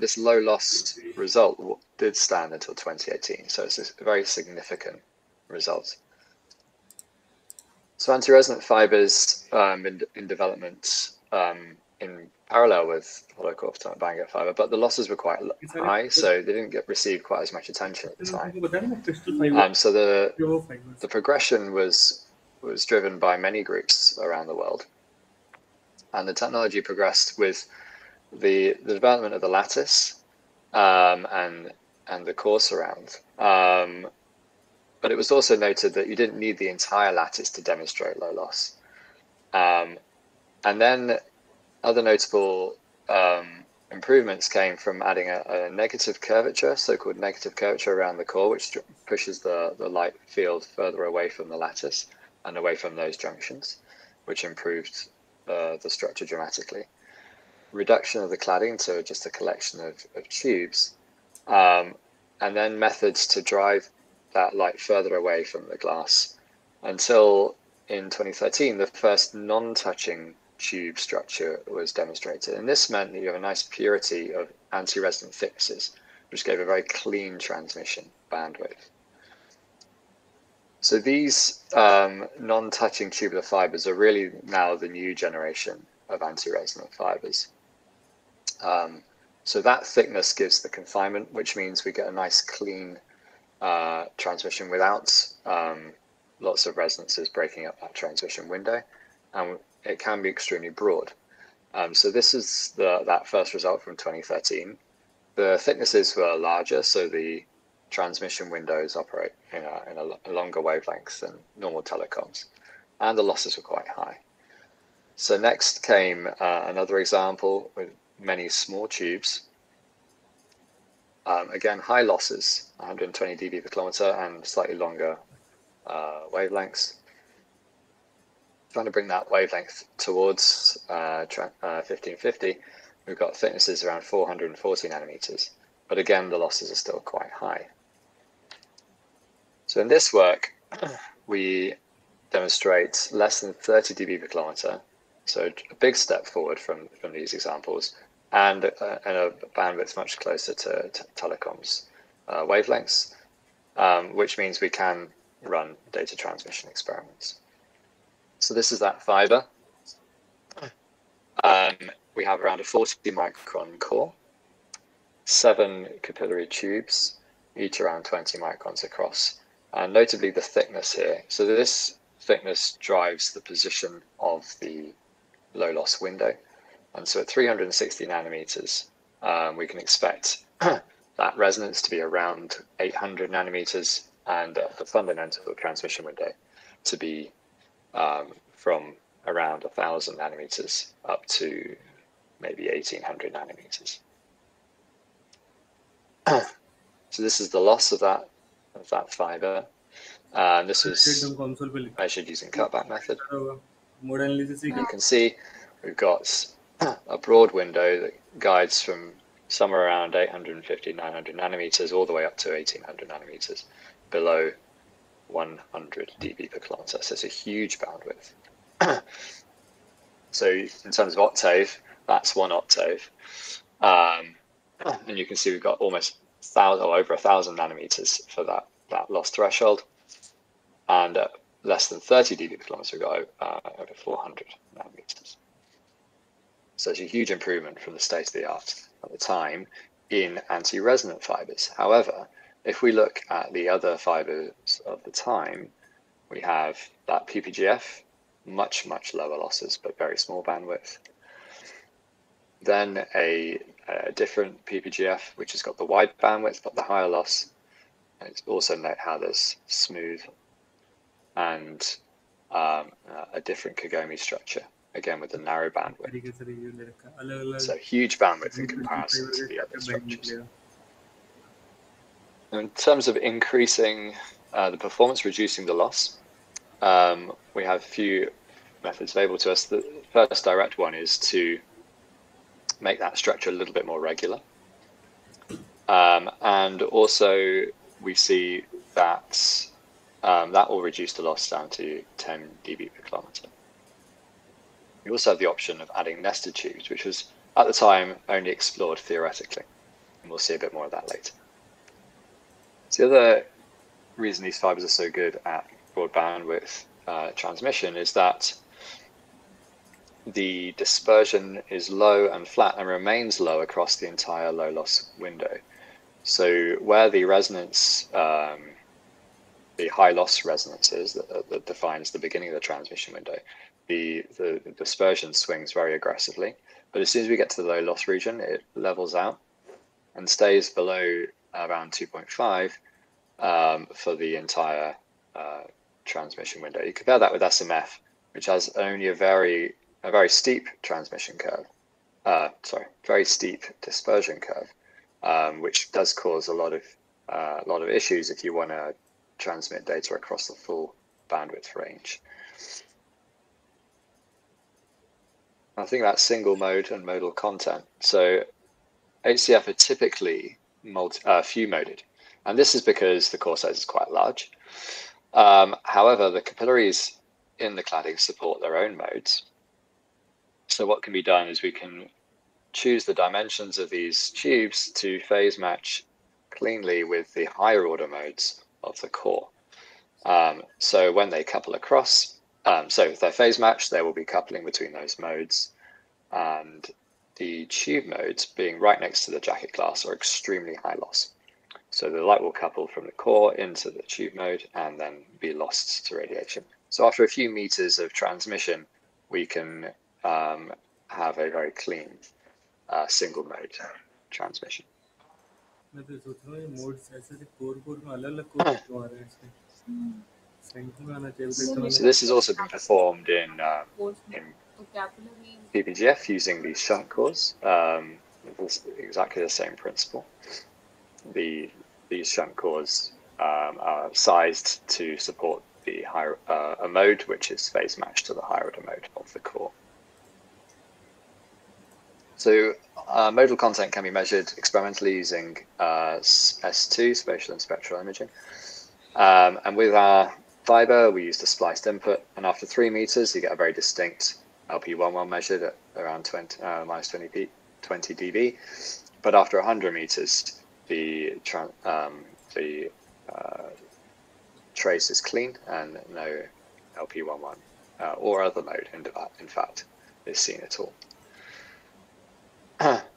this low loss result did stand until 2018, so it's a very significant result. So anti-resonant fibers in development in parallel with hollow core photonic bandgap fiber, but the losses were quite high, so they didn't receive quite as much attention at the time. So the progression was driven by many groups around the world, and the technology progressed with the development of the lattice and the core surround. But it was also noted that you didn't need the entire lattice to demonstrate low loss. And then other notable improvements came from adding a negative curvature, so-called negative curvature around the core, which pushes the light field further away from the lattice and away from those junctions, which improved the structure dramatically. Reduction of the cladding to just a collection of tubes, and then methods to drive that light further away from the glass, until in 2013 the first non-touching tube structure was demonstrated, and this meant that you have a nice purity of anti-resonant thicknesses, which gave a very clean transmission bandwidth. So these non-touching tubular fibers are really now the new generation of anti-resonant fibers. So that thickness gives the confinement, which means we get a nice clean transmission without lots of resonances breaking up that transmission window, and it can be extremely broad. So this is that first result from 2013. The thicknesses were larger, so the transmission windows operate in a longer wavelength than normal telecoms, and the losses were quite high. So next came another example with many small tubes. Again, high losses, 120 dB per kilometer, and slightly longer wavelengths. Trying to bring that wavelength towards 1550, we've got thicknesses around 440 nanometers, but again, the losses are still quite high. So in this work, we demonstrate less than 30 dB per kilometer, so a big step forward from these examples, and a bandwidth much closer to telecoms wavelengths, which means we can run data transmission experiments. So this is that fiber. We have around a 40 micron core, 7 capillary tubes, each around 20 microns across, and notably the thickness here. So this thickness drives the position of the low loss window. And so at 360 nanometers, we can expect that resonance to be around 800 nanometers, and the fundamental transmission window to be from around 1,000 nanometers up to maybe 1,800 nanometers. So this is the loss of that fiber. This was measured using cutback method. You can see we've got a broad window that guides from somewhere around 850, 900 nanometers all the way up to 1800 nanometers, below 100 dB per kilometer. So it's a huge bandwidth. So in terms of octave, that's 1 octave. And you can see we've got almost over 1,000 nanometers for that loss threshold. And less than 30 dB per kilometer, we've got over 400 nanometers. So it's a huge improvement from the state of the art at the time in anti-resonant fibers. However, if we look at the other fibers of the time, we have that PPGF, much, much lower losses, but very small bandwidth. Then a different PPGF, which has got the wide bandwidth, but the higher loss. And it's also note how there's smooth, and a different Kagome structure, again with the narrow bandwidth. So huge bandwidth in comparison to the other structures. In terms of increasing the performance, reducing the loss, we have a few methods available to us. The first direct one is to make that structure a little bit more regular. And also we see that that will reduce the loss down to 10 dB per kilometer. We also have the option of adding nested tubes, which was at the time only explored theoretically. and we'll see a bit more of that later. So the other reason these fibers are so good at broad bandwidth transmission is that the dispersion is low and flat and remains low across the entire low loss window. So where the resonance, the high loss resonance is that defines the beginning of the transmission window, the dispersion swings very aggressively. But as soon as we get to the low loss region, it levels out and stays below around 2.5 for the entire transmission window. You compare that with SMF, which has only a very steep transmission curve, very steep dispersion curve, which does cause a lot of issues if you want to transmit data across the full bandwidth range. I think that's single mode and modal content. So HCF are typically few-moded, and this is because the core size is quite large. However, the capillaries in the cladding support their own modes. So what can be done is we can choose the dimensions of these tubes to phase match cleanly with the higher order modes of the core. So when they couple across, so if they're phase matched, there will be coupling between those modes, and the tube modes being right next to the jacket glass are extremely high loss. So the light will couple from the core into the tube mode and then be lost to radiation. So after a few meters of transmission, we can have a very clean single mode transmission. So this has also been performed in PPGF using these shunt cores. It's exactly the same principle. These shunt cores are sized to support the higher a mode which is phase matched to the higher order mode of the core. So modal content can be measured experimentally using S2, spatial and spectral imaging. And with our fiber, we use the spliced input. And after 3 meters, you get a very distinct LP11 measured at around minus 20 dB. But after 100 meters, the trace is clean and no LP11 or other mode, in fact, is seen at all.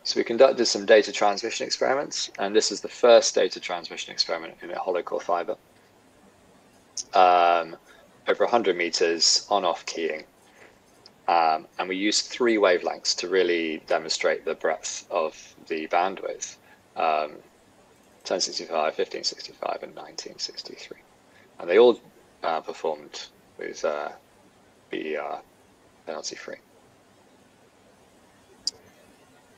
So we conducted some data transmission experiments, and this is the first data transmission experiment in a hollow core fiber. Over 100 meters on-off keying, and we used 3 wavelengths to really demonstrate the breadth of the bandwidth, 1065, 1565, and 1963, and they all performed with BER penalty-free.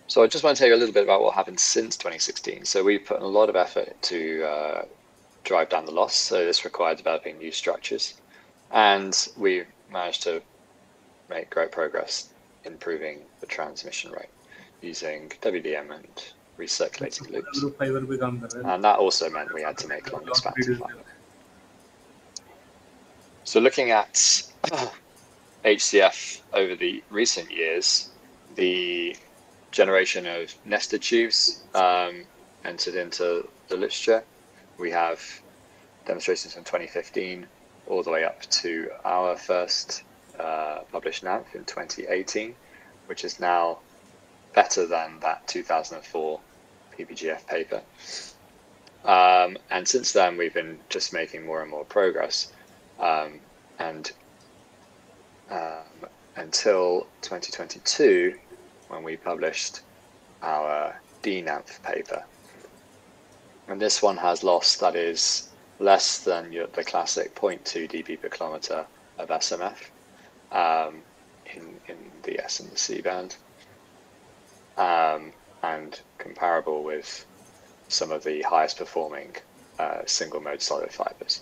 So I just want to tell you a little bit about what happened since 2016. So we put in a lot of effort to drive down the loss. So this required developing new structures, and we've managed to make great progress improving the transmission rate using WDM and recirculating loops. And that also meant we had to make long expansive fiber. So looking at HCF over the recent years, the generation of nested tubes entered into the literature. We have demonstrations from 2015 all the way up to our first published NAMP in 2018, which is now better than that 2004 PPGF paper. And since then, we've been just making more and more progress. And until 2022, when we published our DNAMF paper. And this one has loss that is less than the classic 0.2 dB per kilometer of SMF in the S and the C band, and comparable with some of the highest performing single mode solid fibers.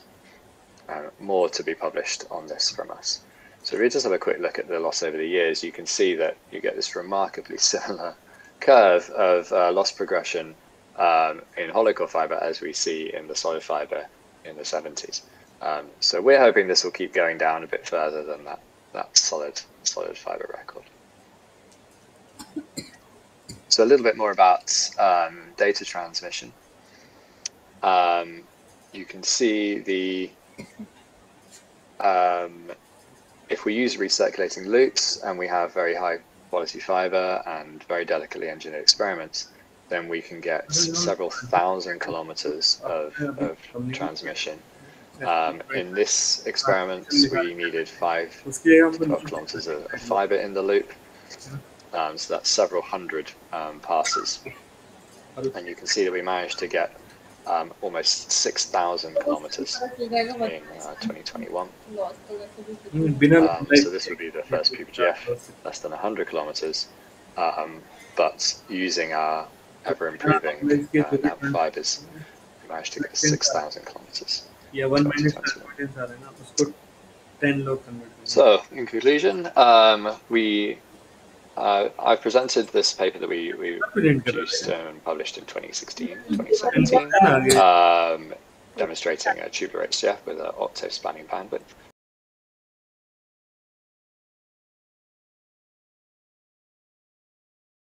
More to be published on this from us. So if we just have a quick look at the loss over the years, you can see that you get this remarkably similar curve of loss progression in hollow core fiber as we see in the solid fiber in the 70s. So we're hoping this will keep going down a bit further than that solid fiber record. So a little bit more about data transmission. You can see the, if we use recirculating loops and we have very high quality fiber and very delicately engineered experiments, then we can get several thousand kilometers of transmission. In this experiment, we needed 5 to 12 kilometers of fiber in the loop. So that's several hundred passes. And you can see that we managed to get almost 6,000 kilometers in 2021. So this would be the first PPGF, less than 100 kilometers, but using our ever-improving NAMP fibers, we managed to get 6,000 kilometers. Yeah, 1 minute. So, in conclusion, I presented this paper that we produced and published in 2016, 2017, demonstrating a tubular HCF with an octave spanning bandwidth.